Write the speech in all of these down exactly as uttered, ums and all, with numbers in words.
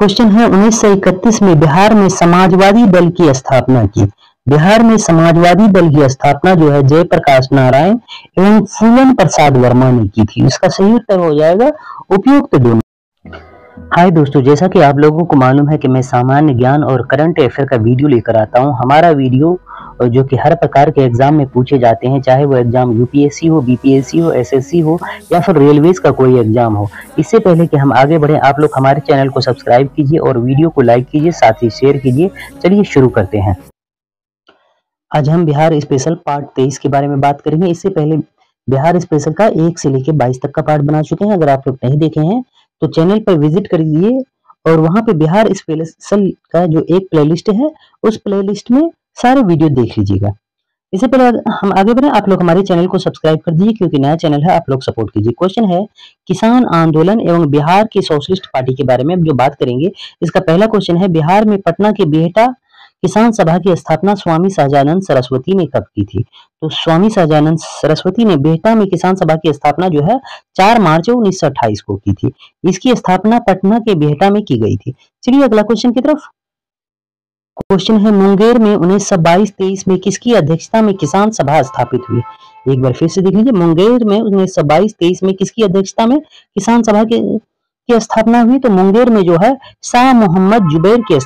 Question है उन्नीस सौ इकतीस में बिहार में समाजवादी दल की स्थापना की। बिहार में समाजवादी दल की स्थापना जो है जयप्रकाश नारायण एवं फूलन प्रसाद वर्मा ने की थी। इसका सही उत्तर हो जाएगा उपयुक्त दोनों। हाय दोस्तों, जैसा कि आप लोगों को मालूम है कि मैं सामान्य ज्ञान और करंट अफेयर का वीडियो लेकर आता हूं। हमारा वीडियो जो कि हर प्रकार के एग्जाम में पूछे जाते हैं, चाहे वो एग्जाम यूपीएससी हो, बीपीएससी हो, एसएससी हो या फिर रेलवेज का कोई एग्जाम हो। इससे पहले कि हम आगे बढ़े, आप लोग हमारे चैनल को सब्सक्राइब कीजिए और वीडियो को लाइक कीजिए, साथ ही शेयर कीजिए। चलिए शुरू करते हैं। आज हम बिहार स्पेशल पार्ट तेईस के बारे में बात करेंगे। इससे पहले बिहार स्पेशल का एक से लेकर बाईस तक का पार्ट बना चुके हैं। अगर आप लोग नहीं देखे हैं तो चैनल पर विजिट करिए और वहां पे बिहार स्पेशल का जो एक प्लेलिस्ट है उस प्लेलिस्ट में सारे वीडियो देख लीजिएगा। इससे पहले हम आगे बढ़े, आप लोग हमारे चैनल को सब्सक्राइब कर दीजिए क्योंकि नया चैनल है, आप लोग सपोर्ट कीजिए। क्वेश्चन है किसान आंदोलन एवं बिहार की सोशलिस्ट पार्टी के बारे में जो बात करेंगे। इसका पहला क्वेश्चन है बिहार में पटना के बेहटा किसान सभा की स्थापना स्वामी सहजानंद सरस्वती ने कब की थी? तो स्वामी सहजानंद सरस्वती ने बेहटा में किसान सभा की स्थापना जो है चार मार्च उन्नीस सौ अट्ठाईस को की थी। इसकी स्थापना पटना के बेहटा में की गई थी। चलिए अगला क्वेश्चन की तरफ। क्वेश्चन है मुंगेर में उन्नीस सौ बाईस तेईस में किसकी अध्यक्षता में किसान सभा स्थापित हुई? एक बार फिर से देख लीजिए, मुंगेर में उन्नीस सौ बाईस तेईस में किसकी अध्यक्षता में किसान सभा के की स्थापना हुई? तो मुंगेर में जो है शाह मुहम्मद जुबैर के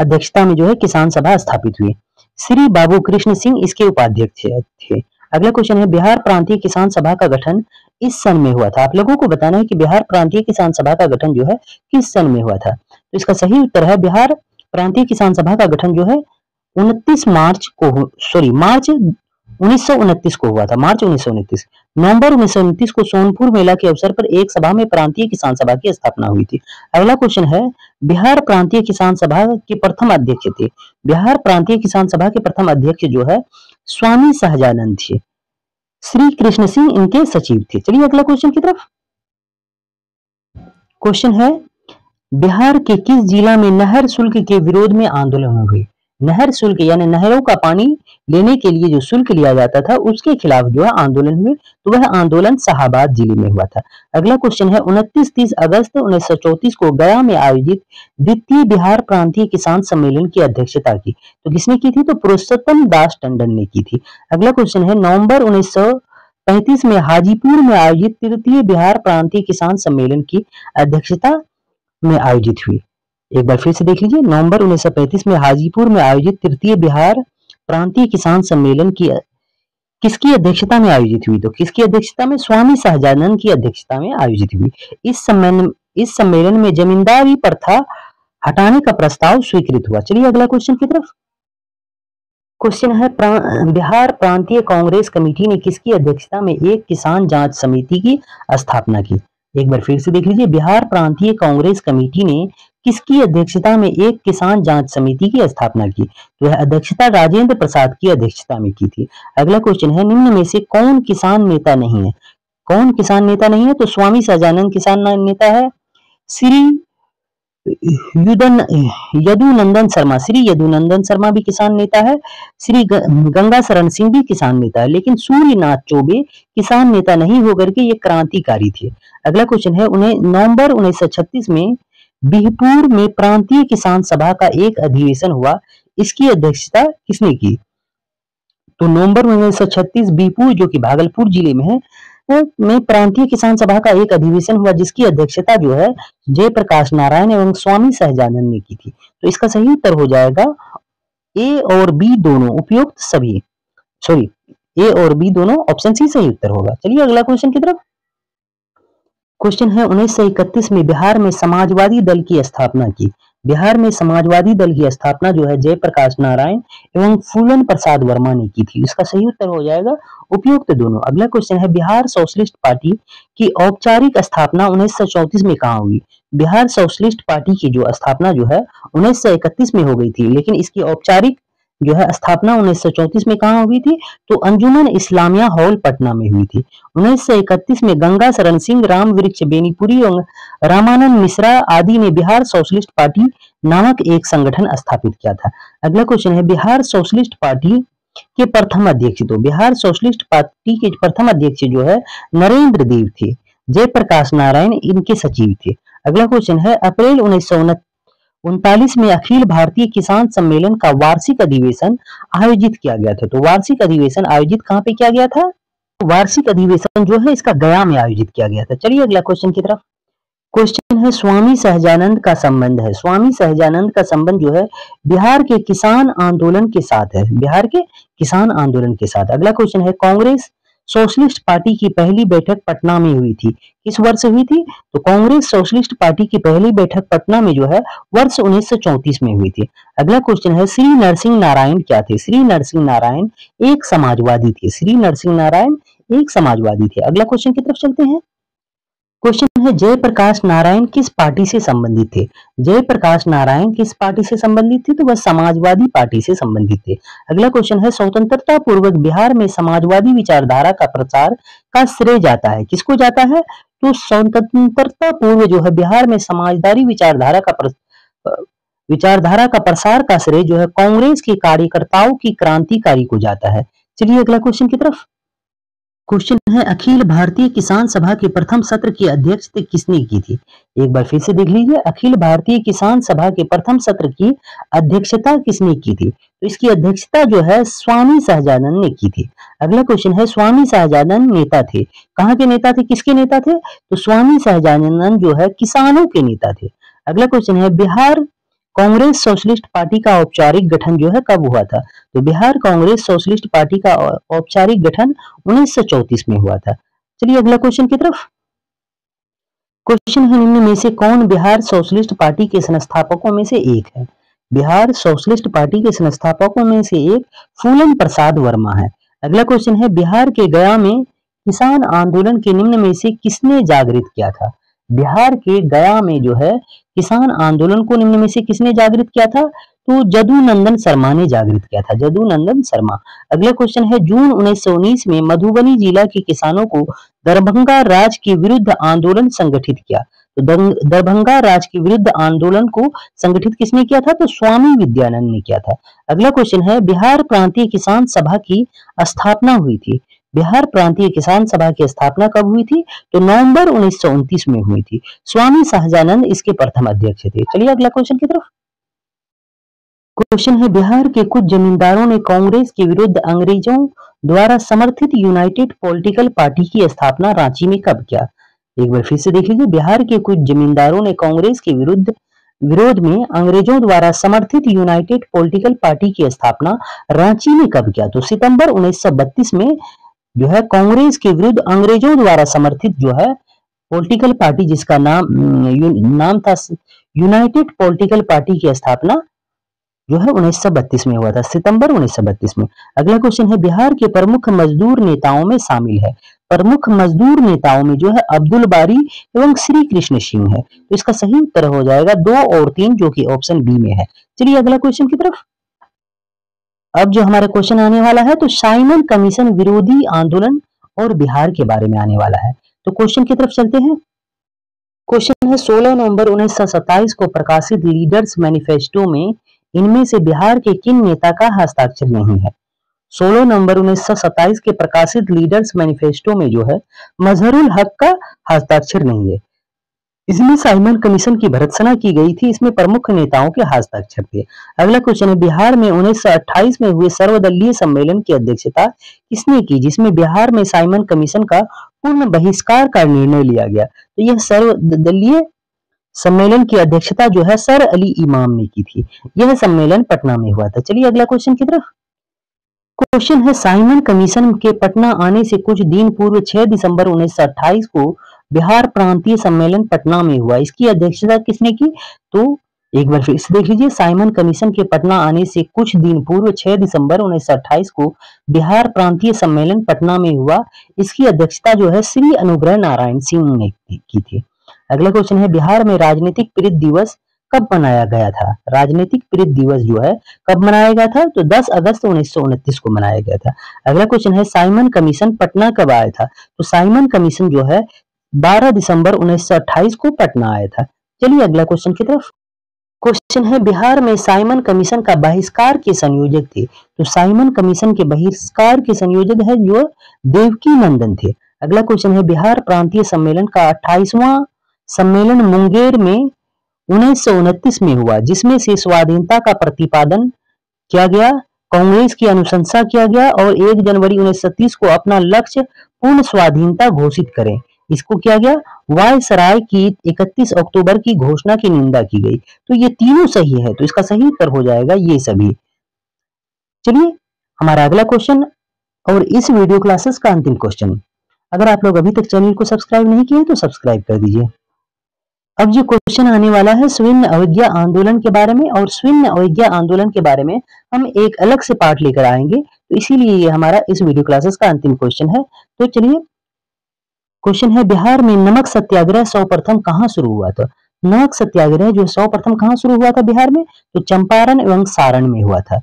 अध्यक्षता में जो है किसान सभा स्थापित हुई। श्री बाबू कृष्ण सिंह इसके उपाध्यक्ष थे। अगला क्वेश्चन है बिहार प्रांतीय किसान सभा का गठन इस सन में हुआ था। आप लोगों को बताना है कि बिहार प्रांतीय किसान सभा का गठन जो है किस सन में हुआ था। तो इसका सही उत्तर है बिहार प्रांतीय किसान सभा का गठन जो है उनतीस मार्च को सॉरी मार्च उन्नीस सौ उनतीस को हुआ था। मार्च उन्नीस सौ उनतीस नवम्बर उन्नीस सौ उनतीस को सोनपुर मेला के अवसर पर एक सभा में प्रांतीय किसान सभा की स्थापना हुई थी। अगला क्वेश्चन है बिहार प्रांतीय किसान सभा के प्रथम अध्यक्ष थे। बिहार प्रांतीय किसान सभा के प्रथम अध्यक्ष जो है स्वामी सहजानंद थे। श्री कृष्ण सिंह इनके सचिव थे। चलिए अगला क्वेश्चन की तरफ। क्वेश्चन है बिहार के किस जिला में नहर शुल्क के विरोध में आंदोलन हो गई? नहर शुल्क यानी नहरों का पानी लेने के लिए जो शुल्क लिया जाता था उसके खिलाफ जो है आंदोलन हुए। तो वह आंदोलन शाहाबाद जिले में हुआ था। अगला क्वेश्चन है उनतीस तीस अगस्त उन्नीस सौ चौंतीस को गया में आयोजित द्वितीय बिहार प्रांतीय किसान सम्मेलन की अध्यक्षता की। तो किसने की थी? तो पुरुषोत्तम दास टंडन ने की थी। अगला क्वेश्चन है नवम्बर उन्नीस सौ पैंतीस में हाजीपुर में आयोजित तृतीय बिहार प्रांतीय किसान सम्मेलन की अध्यक्षता में आयोजित हुई। एक बार फिर से देख लीजिए, नवंबर उन्नीस सौ पैंतीस में हाजीपुर में आयोजित तृतीय बिहार प्रांतीय किसान सम्मेलन की किसकी अध्यक्षता में आयोजित हुई? तो किसकी अध्यक्षता में? स्वामी सहजानंद की अध्यक्षता में आयोजित हुई। इस सम्मेलन इस सम्मेलन में जमींदारी प्रथा हटाने का प्रस्ताव स्वीकृत हुआ। चलिए अगला क्वेश्चन की तरफ। क्वेश्चन है प्रां, बिहार प्रांतीय कांग्रेस कमेटी ने किसकी अध्यक्षता में एक किसान जांच समिति की स्थापना की? एक बार फिर से देख लीजिए, बिहार प्रांतीय कांग्रेस कमेटी ने किसकी अध्यक्षता में एक किसान जांच समिति की स्थापना की? तो यह अध्यक्षता राजेंद्र प्रसाद की अध्यक्षता में की थी। अगला क्वेश्चन है निम्न में से कौन किसान नेता नहीं है? कौन किसान नेता नहीं है? तो स्वामी सहजानंद किसान नेता है, श्री यदुनंदन शर्मा श्री यदुनंदन शर्मा भी किसान नेता है, श्री गंगाशरण सिंह भी किसान नेता है, लेकिन सूर्य नाथ चौबे किसान नेता नहीं होकर के ये क्रांतिकारी थे। अगला क्वेश्चन है उन्हें नवंबर उन्नीस सौ छत्तीस में बिहपुर में प्रांतीय किसान सभा का एक अधिवेशन हुआ। इसकी अध्यक्षता किसने की? तो नवंबर उन्नीस सौ छत्तीस बिहपुर जो कि भागलपुर जिले में है में प्रांतीय किसान सभा का एक अधिवेशन हुआ, जिसकी अध्यक्षता जो है जयप्रकाश नारायण एवं स्वामी सहजानंद ने की थी। तो इसका सही उत्तर हो जाएगा ए और बी दोनों, उपयुक्त सभी सॉरी ए और बी दोनों, ऑप्शन सी सही उत्तर होगा। चलिए अगला क्वेश्चन की तरफ। क्वेश्चन है उन्नीस सौ इकतीस में बिहार में समाजवादी दल की स्थापना की। बिहार में समाजवादी दल की स्थापना जो है जयप्रकाश नारायण एवं फूलन प्रसाद वर्मा ने की थी। इसका सही उत्तर हो जाएगा उपयुक्त दोनों। अगला क्वेश्चन है बिहार सोशलिस्ट पार्टी की औपचारिक स्थापना उन्नीस सौ चौंतीस में कहाँ हुई? बिहार सोशलिस्ट पार्टी की जो स्थापना जो है उन्नीस सौ इकतीस में हो गई थी, लेकिन इसकी औपचारिक जो है स्थापना उन्नीस सौ चौंतीस में कहाँ हुई थी? तो अंजुमन इस्लामिया हॉल पटना में हुई थी। उन्नीस सौ इकतीस में गंगाशरण सिंह, राम वृक्ष बेनीपुरी और रामानंद मिश्रा आदि ने बिहार सोशलिस्ट पार्टी नामक एक संगठन स्थापित किया था। अगला क्वेश्चन है बिहार सोशलिस्ट पार्टी के प्रथम अध्यक्ष, तो बिहार सोशलिस्ट पार्टी के प्रथम अध्यक्ष जो है नरेंद्र देव थे। जयप्रकाश नारायण इनके सचिव थे। अगला क्वेश्चन है, अप्रैल उन्नीस सौ उनतालीस में अखिल भारतीय किसान सम्मेलन का वार्षिक अधिवेशन आयोजित किया गया था। तो वार्षिक अधिवेशन आयोजित कहाँ पे किया गया था? वार्षिक अधिवेशन जो है इसका गया में आयोजित किया गया था। चलिए अगला क्वेश्चन की तरफ। क्वेश्चन है, स्वामी सहजानंद का संबंध है। स्वामी सहजानंद का संबंध जो है बिहार के किसान आंदोलन के साथ है, बिहार के किसान आंदोलन के साथ। अगला क्वेश्चन है, कांग्रेस सोशलिस्ट पार्टी की पहली बैठक पटना में हुई थी, किस वर्ष हुई थी? तो कांग्रेस सोशलिस्ट पार्टी की पहली बैठक पटना में जो है वर्ष उन्नीस सौ चौंतीस में हुई थी। अगला क्वेश्चन है, श्री नरसिंह नारायण क्या थे? श्री नरसिंह नारायण एक समाजवादी थे, श्री नरसिंह नारायण एक समाजवादी थे। अगला क्वेश्चन की तरफ चलते हैं। क्वेश्चन है, जयप्रकाश नारायण किस पार्टी से संबंधित थे? जयप्रकाश नारायण किस पार्टी से संबंधित थे? तो वह समाजवादी पार्टी से संबंधित थे। अगला क्वेश्चन है, स्वतंत्रता पूर्वक बिहार में समाजवादी विचारधारा का प्रचार का श्रेय जाता है, किसको जाता है? तो स्वतंत्रता पूर्व जो है बिहार में समाजवादी विचारधारा का विचारधारा का प्रसार का श्रेय जो है कांग्रेस के कार्यकर्ताओं की क्रांतिकारी को जाता है। चलिए अगला क्वेश्चन की तरफ। क्वेश्चन है, अखिल भारतीय किसान सभा के प्रथम सत्र की अध्यक्षता किसने की थी? एक बार फिर से देख लीजिए, अखिल भारतीय किसान सभा के प्रथम सत्र की अध्यक्षता किसने की थी? तो इसकी अध्यक्षता जो है स्वामी सहजानंद ने की थी। अगला क्वेश्चन है, स्वामी सहजानंद नेता थे, कहाँ के नेता थे, किसके नेता थे? तो स्वामी सहजानंद जो है किसानों के नेता थे। अगला क्वेश्चन है, बिहार कांग्रेस सोशलिस्ट पार्टी का औपचारिक गठन जो है कब हुआ था? तो बिहार कांग्रेस सोशलिस्ट पार्टी का औपचारिक गठन उन्नीस सौ चौतीस में हुआ था। चलिए अगला क्वेश्चन की तरफ। क्वेश्चन है, निम्न में से कौन बिहार सोशलिस्ट पार्टी के संस्थापकों में से एक है? बिहार सोशलिस्ट पार्टी के संस्थापकों में से एक फूलन प्रसाद वर्मा है। अगला क्वेश्चन है, बिहार के गया में किसान आंदोलन के निम्न में से किसने जागृत किया था? बिहार के गया में जो है किसान आंदोलन को निम्न में से किसने जागृत किया था? तो यदुनंदन शर्मा ने जागृत किया था, यदुनंदन शर्मा। अगला क्वेश्चन है, जून उन्नीस सौ उन्नीस में मधुबनी जिला के किसानों को दरभंगा राज के विरुद्ध आंदोलन संगठित किया। तो दरभंगा राज के विरुद्ध आंदोलन को संगठित किसने किया था? तो स्वामी विद्यानंद ने किया था। अगला क्वेश्चन है, बिहार प्रांतीय किसान सभा की स्थापना हुई थी। बिहार प्रांतीय किसान सभा की स्थापना कब हुई थी? तो नवंबर उन्नीस सौ उनतीस में हुई थी। स्वामी सहजानंद इसके प्रथम अध्यक्ष थे। चलिए अगला क्वेश्चन की तरफ। क्वेश्चन है, बिहार के कुछ जमींदारों ने कांग्रेस के विरुद्ध अंग्रेजों द्वारा समर्थित यूनाइटेड पॉलिटिकल पार्टी की स्थापना रांची में कब किया? एक बार फिर से देख लीजिए, बिहार के कुछ जमींदारों ने कांग्रेस के विरुद्ध विरोध में अंग्रेजों द्वारा समर्थित यूनाइटेड पॉलिटिकल पार्टी की स्थापना रांची में कब किया? तो सितंबर उन्नीस सौ बत्तीस में जो है कांग्रेस के विरुद्ध अंग्रेजों द्वारा समर्थित जो है पॉलिटिकल पार्टी जिसका नाम यू, नाम था यूनाइटेड पॉलिटिकल पार्टी की स्थापना जो है उन्नीस सौ बत्तीस में हुआ था, सितंबर उन्नीस सौ बत्तीस में। अगला क्वेश्चन है, बिहार के प्रमुख मजदूर नेताओं में शामिल है। प्रमुख मजदूर नेताओं में जो है अब्दुल बारी एवं श्री कृष्ण सिंह है। तो इसका सही उत्तर हो जाएगा दो और तीन, जो कि ऑप्शन बी में है। चलिए अगला क्वेश्चन की तरफ। अब जो हमारा क्वेश्चन आने वाला है तो साइमन कमीशन विरोधी आंदोलन और बिहार के बारे में आने वाला है। तो क्वेश्चन की तरफ चलते हैं। क्वेश्चन है, सोलह नवंबर उन्नीस सौ सत्ताईस को प्रकाशित लीडर्स मैनिफेस्टो में इनमें से बिहार के किन नेता का हस्ताक्षर नहीं है? सोलह नवंबर उन्नीस सौ सत्ताईस के प्रकाशित लीडर्स मैनिफेस्टो में जो है मजहरुल हक का हस्ताक्षर नहीं है। इसमें साइमन कमीशन की भर्त्सना की गई थी, इसमें प्रमुख नेताओं के हस्ताक्षर थे। अगला क्वेश्चन है, बिहार में उन्नीस सौ अट्ठाईस में हुए सर्वदलीय सम्मेलन की अध्यक्षता किसने की, जिसमें बिहार में साइमन कमीशन का पूर्ण बहिष्कार का निर्णय लिया गया? तो यह सर्वदलीय सम्मेलन की अध्यक्षता जो है सर अली इमाम ने की थी। यह सम्मेलन पटना में हुआ था। चलिए अगला क्वेश्चन की तरफ। क्वेश्चन है, साइमन कमीशन के पटना आने से कुछ दिन पूर्व छह दिसंबर उन्नीस सौ अट्ठाईस को बिहार प्रांतीय सम्मेलन पटना में हुआ, इसकी अध्यक्षता किसने की? तो एक बार फिर देख लीजिए, साइमन कमीशन के पटना आने से कुछ दिन पूर्व छह दिसंबर उन्नीस सौ अट्ठाईस को बिहार प्रांतीय सम्मेलन पटना में हुआ, इसकी अध्यक्षता जो है श्री अनुग्रह नारायण सिंह ने की थी। अगला क्वेश्चन है, बिहार में राजनीतिक प्रेरित दिवस कब मनाया गया था? राजनीतिक प्रेरित दिवस जो है कब मनाया गया था? तो दस अगस्त उन्नीस सौ उनतीस को मनाया गया था। अगला क्वेश्चन है, साइमन कमीशन पटना कब आया था? तो साइमन कमीशन जो है बारह दिसंबर उन्नीस सौ अट्ठाईस को पटना आया था। चलिए अगला क्वेश्चन की तरफ। क्वेश्चन है, बिहार में साइमन कमीशन का बहिष्कार के संयोजक थे? तो साइमन कमीशन के बहिष्कार के संयोजक है जो देवकी नंदन थे। अगला क्वेश्चन है, बिहार प्रांतीय सम्मेलन का अट्ठाईसवां सम्मेलन मुंगेर में उन्नीस सौ उनतीस में हुआ, जिसमें से स्वाधीनता का प्रतिपादन किया गया, कांग्रेस की अनुशंसा किया गया और एक जनवरी उन्नीस सौ तीस को अपना लक्ष्य पूर्ण स्वाधीनता घोषित करें, इसको किया गया। वायसराय की इकतीस अक्टूबर की घोषणा की निंदा की गई। तो ये तीनों सही है, तो इसका सही उत्तर हो जाएगा ये सभी। चलिए हमारा अगला क्वेश्चन और इस वीडियो क्लासेस का अंतिम क्वेश्चन। अगर आप लोग अभी तक चैनल को सब्सक्राइब नहीं किए तो सब्सक्राइब कर दीजिए। अब जो क्वेश्चन आने वाला है सविनय अवज्ञा आंदोलन के बारे में, और सविनय अवज्ञा आंदोलन के बारे में हम एक अलग से पाठ लेकर आएंगे, तो इसीलिए ये हमारा इस वीडियो क्लासेस का अंतिम क्वेश्चन है। तो चलिए क्वेश्चन है, बिहार में नमक सत्याग्रह सर्वप्रथम कहाँ शुरू हुआ था? नमक सत्याग्रह जो सर्वप्रथम कहाँ शुरू हुआ था बिहार में, तो चंपारण एवं सारण में हुआ था।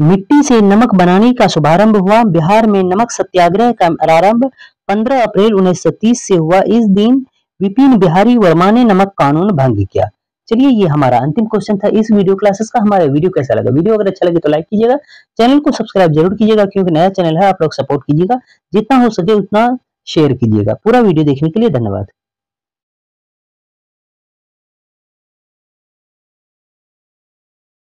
मिट्टी से नमक बनाने का शुभारंभ हुआ। बिहार में नमक सत्याग्रह का प्रारंभ पंद्रह अप्रैल उन्नीस सौ तीस से हुआ। इस दिन विपिन बिहारी वर्मा ने नमक कानून भंग किया। चलिए ये हमारा अंतिम क्वेश्चन था इस वीडियो क्लासेस का। हमारा वीडियो कैसा लगा? वीडियो अगर अच्छा लगे तो लाइक कीजिएगा, चैनल को सब्सक्राइब जरूर कीजिएगा क्योंकि नया चैनल है, आप लोग सपोर्ट कीजिएगा, जितना हो सके उतना शेयर कीजिएगा। पूरा वीडियो देखने के लिए धन्यवाद।